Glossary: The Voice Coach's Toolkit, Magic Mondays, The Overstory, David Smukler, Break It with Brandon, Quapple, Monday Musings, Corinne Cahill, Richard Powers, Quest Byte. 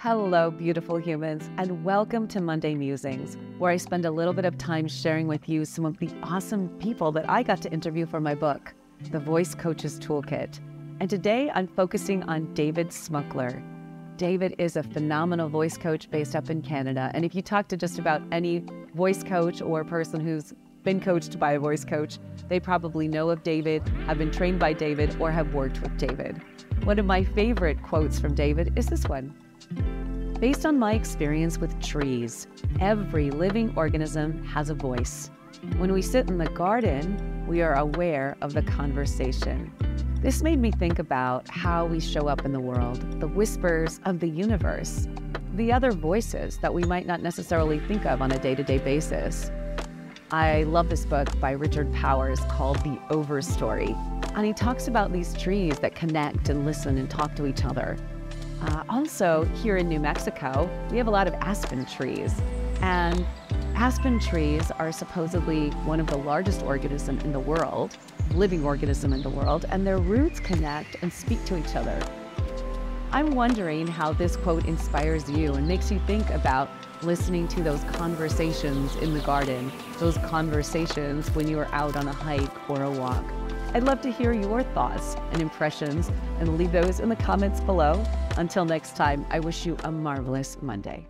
Hello, beautiful humans, and welcome to Monday Musings, where I spend a little bit of time sharing with you some of the awesome people that I got to interview for my book, The Voice Coach's Toolkit. And today I'm focusing on David Smukler. David is a phenomenal voice coach based up in Canada. And if you talk to just about any voice coach or person who's been coached by a voice coach, they probably know of David, have been trained by David, or have worked with David. One of my favorite quotes from David is this one. Based on my experience with trees, every living organism has a voice. When we sit in the garden, we are aware of the conversation. This made me think about how we show up in the world, the whispers of the universe, the other voices that we might not necessarily think of on a day-to-day basis. I love this book by Richard Powers called The Overstory, and he talks about these trees that connect and listen and talk to each other. Also, here in New Mexico, we have a lot of aspen trees. And aspen trees are supposedly one of the largest organisms in the world, living organism in the world, and their roots connect and speak to each other. I'm wondering how this quote inspires you and makes you think about listening to those conversations in the garden, those conversations when you are out on a hike or a walk. I'd love to hear your thoughts and impressions, and leave those in the comments below. Until next time, I wish you a marvelous Monday.